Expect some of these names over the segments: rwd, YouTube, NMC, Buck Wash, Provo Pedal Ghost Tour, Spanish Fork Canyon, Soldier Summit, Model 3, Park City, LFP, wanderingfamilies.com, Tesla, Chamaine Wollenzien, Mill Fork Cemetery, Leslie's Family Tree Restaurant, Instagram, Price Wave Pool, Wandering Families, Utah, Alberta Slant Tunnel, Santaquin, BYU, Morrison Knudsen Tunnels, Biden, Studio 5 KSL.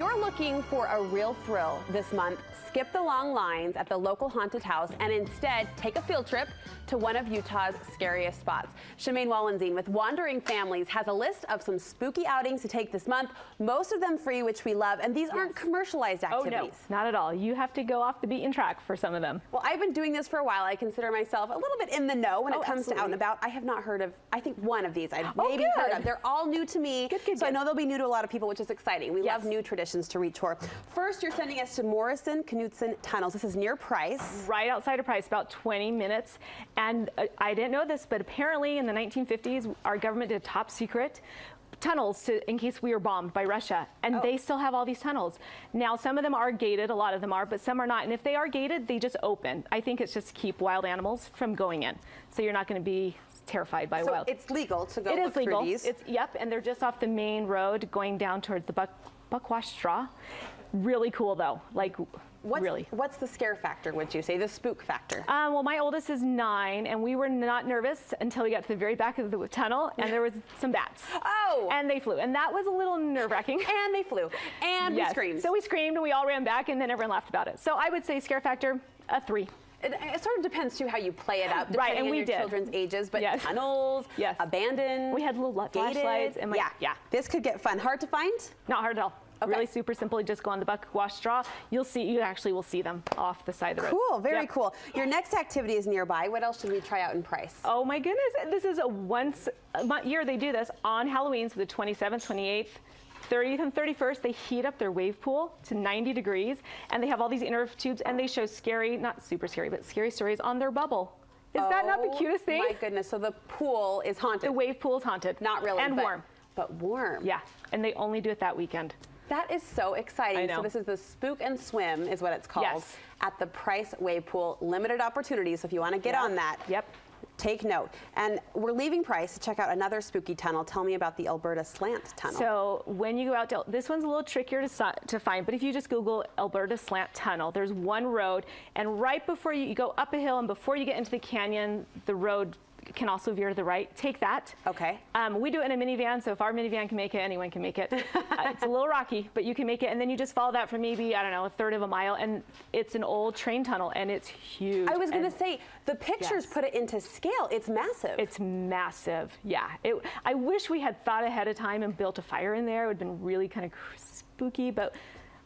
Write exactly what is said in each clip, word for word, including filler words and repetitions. You're looking for a real thrill this month, skip the long lines at the local haunted house and instead take a field trip to one of Utah's scariest spots. Chamaine Wollenzien with Wandering Families has a list of some spooky outings to take this month, most of them free, which we love, and these yes. aren't commercialized activities. Oh, no, not at all. You have to go off the beaten track for some of them. Well, I've been doing this for a while. I consider myself a little bit in the know when oh, it comes absolutely. to out and about. I have not heard of, I think, one of these. I've oh, maybe good. heard of. They're all new to me, good, good, so good. I know they'll be new to a lot of people, which is exciting. We yes. love new traditions to reach for. First, you're sending us to Morrison Knudsen Tunnels. This is near Price. Right outside of Price, about twenty minutes. And uh, I didn't know this, but apparently in the nineteen fifties, our government did top secret tunnels to, in case we were bombed by Russia, and oh. they still have all these tunnels. Now, some of them are gated, a lot of them are, but some are not. And if they are gated, they just open. I think it's just to keep wild animals from going in. So you're not going to be terrified by so wild. So it's legal to go it look is legal. through these? It's, yep, and they're just off the main road going down towards the Buck Buck Wash straw. Really cool though. Like what's, really. What's the scare factor, would you say? The spook factor? Um, well, my oldest is nine and we were not nervous until we got to the very back of the tunnel and there was some bats. Oh! And they flew. And that was a little nerve wracking. And they flew. And yes. we screamed. So we screamed and we all ran back and then everyone laughed about it. So I would say scare factor, a three. It, it sort of depends too how you play it out, depending right, and we on your did. children's ages. But yes. tunnels, yes. abandoned, we had little gated. flashlights, and like, yeah, yeah, this could get fun. Hard to find? Not hard at all. Okay. Really super simple. Just go on the Buck Wash straw. You'll see. You actually will see them off the side of the road. Cool. Very yep. cool. Your next activity is nearby. What else should we try out in Price? Oh my goodness! This is a once a year they do this on Halloween, so the twenty-seventh, twenty-eighth, thirtieth and thirty-first, they heat up their wave pool to ninety degrees and they have all these interactive tubes and they show scary, not super scary, but scary stories on their bubble. Is oh, that not the cutest thing? My goodness. So the pool is haunted. The wave pool is haunted. Not really. And but, warm. But warm. Yeah. And they only do it that weekend. That is so exciting. So this is the Spook and Swim is what it's called yes. at the Price Wave Pool. Limited opportunities. So if you want to get yeah. on that. Yep. Take note. And we're leaving Price to check out another spooky tunnel. Tell me about the Alberta Slant Tunnel. So when you go out to, this one's a little trickier to, to find, but if you just Google Alberta Slant Tunnel, there's one road, and right before you, you go up a hill and before you get into the canyon, the road can also veer to the right. Take that. Okay. Um, we do it in a minivan, so if our minivan can make it, anyone can make it. uh, it's a little rocky, but you can make it, and then you just follow that for maybe, I don't know, a third of a mile, and it's an old train tunnel, and it's huge. I was going to say, the pictures yes. put it into scale. It's massive. It's massive, yeah. It, I wish we had thought ahead of time and built a fire in there. It would have been really kind of spooky, but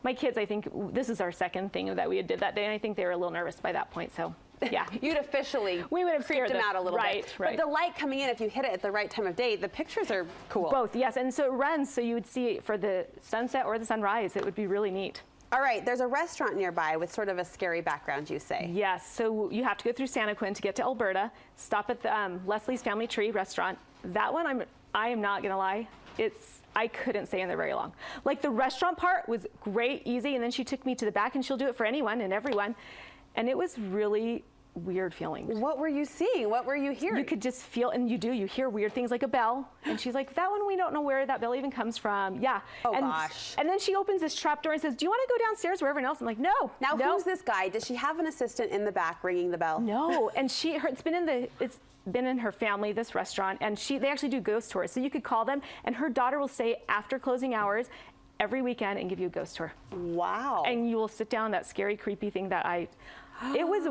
my kids, I think, this is our second thing that we did that day, and I think they were a little nervous by that point, so. Yeah, you'd officially we would have creeped them out a little right, bit. Right. But the light coming in, if you hit it at the right time of day, the pictures are cool. Both, yes, and so it runs, so you would see it for the sunset or the sunrise. It would be really neat. All right, there's a restaurant nearby with sort of a scary background, you say. Yes, so you have to go through Santaquin to get to Alberta. Stop at the um, Leslie's Family Tree Restaurant. That one, I'm I am not gonna lie, it's. I couldn't stay in there very long. Like the restaurant part was great, easy, and then she took me to the back, and she'll do it for anyone and everyone, and it was really. Weird feelings. What were you seeing? What were you hearing? You could just feel, and you do, you hear weird things like a bell, and she's like, that one, we don't know where that bell even comes from. Yeah. Oh, and, gosh. And then she opens this trap door and says, do you want to go downstairs where everyone else? I'm like, no. Now, no. Who's this guy? Does she have an assistant in the back ringing the bell? No. And she, her, it's been in the, it's been in her family, this restaurant, and she, they actually do ghost tours. So you could call them, and her daughter will say after closing hours, every weekend, and give you a ghost tour. Wow. And you will sit down, that scary, creepy thing that I, it was,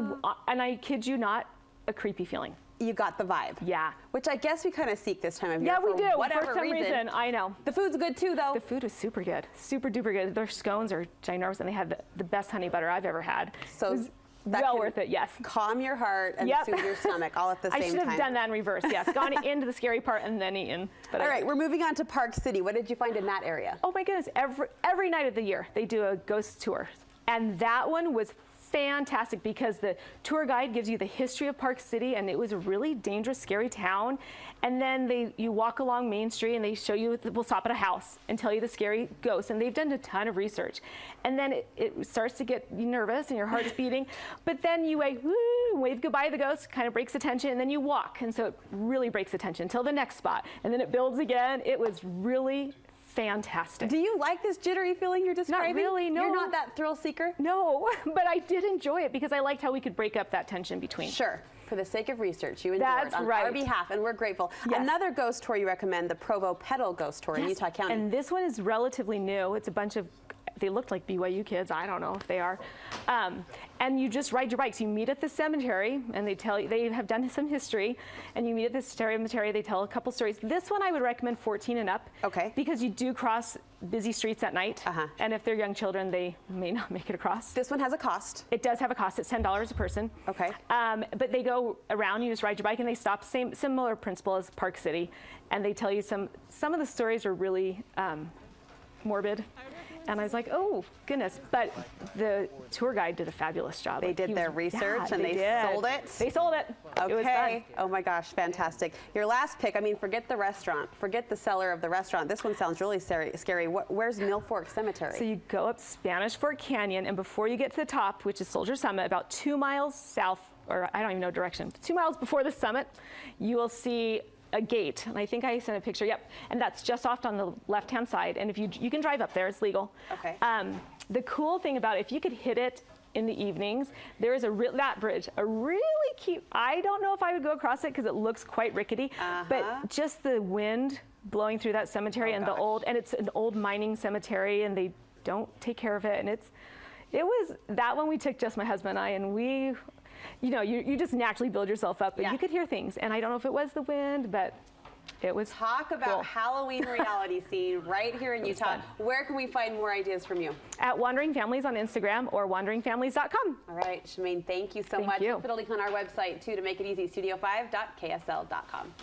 and I kid you not, a creepy feeling. You got the vibe. Yeah. Which I guess we kind of seek this time of year. Yeah, we do. Whatever for some reason. reason. I know. The food's good too, though. The food was super good. Super duper good. Their scones are ginormous, and they had the, the best honey butter I've ever had. So. It was well worth it, yes. Calm your heart and yep. soothe your stomach all at the same time. I should have time. done that in reverse, yes. Gone into the scary part and then eaten. But all right, we're moving on to Park City. What did you find in that area? Oh my goodness, every, every night of the year they do a ghost tour. And that one was fantastic because the tour guide gives you the history of Park City, and it was a really dangerous, scary town. And then they, you walk along Main Street, and they show you, we'll stop at a house and tell you the scary ghosts. And they've done a ton of research. And then it, it starts to get nervous, and your heart's beating. But then you wave, woo, wave goodbye to the ghost, kind of breaks the tension, and then you walk. And so it really breaks the tension until the next spot. And then it builds again. It was really fantastic. Do you like this jittery feeling you're describing? Not really, no. You're not that thrill seeker? No, but I did enjoy it because I liked how we could break up that tension between. Sure. For the sake of research, you endured That's on right. our behalf, and we're grateful. Yes. Another ghost tour you recommend, the Provo Pedal Ghost Tour yes. in Utah County. And this one is relatively new. It's a bunch of they looked like B Y U kids. I don't know if they are. Um, and you just ride your bikes. You meet at the cemetery, and they tell you, they have done some history, and you meet at the cemetery, they tell a couple stories. This one I would recommend fourteen and up. Okay. Because you do cross busy streets at night, uh-huh. and if they're young children, they may not make it across. This one has a cost. It does have a cost. It's ten dollars a person. Okay. Um, but they go around, you just ride your bike, and they stop, same similar principle as Park City, and they tell you some, some of the stories are really um, morbid. And I was like, oh, goodness. But the tour guide did a fabulous job. They like, did their was, research yeah, and they, they sold it? They sold it. Okay. It was fun. Oh, my gosh. Fantastic. Your last pick, I mean, forget the restaurant. Forget the seller of the restaurant. This one sounds really scary. What, where's Mill Fork Cemetery? So you go up Spanish Fork Canyon, and before you get to the top, which is Soldier Summit, about two miles south, or I don't even know direction, two miles before the summit, you will see a gate, and I think I sent a picture, yep, and that's just off on the left-hand side, and if you you can drive up there, it's legal. Okay. Um, the cool thing about it, if you could hit it in the evenings, there is a re that bridge, a really cute, I don't know if I would go across it because it looks quite rickety, uh-huh. but just the wind blowing through that cemetery oh, and gosh. the old, and it's an old mining cemetery, and they don't take care of it, and it's, it was, that one we took just my husband and I, and we, you know, you, you just naturally build yourself up, but yeah. you could hear things. And I don't know if it was the wind, but it was Talk about cool. Halloween reality scene right here in Utah. Fun. Where can we find more ideas from you? At Wandering Families on Instagram or wandering families dot com. All right, Chamaine, thank you so thank much. You. Put a link on our website, too, to make it easy, studio five dot K S L dot com.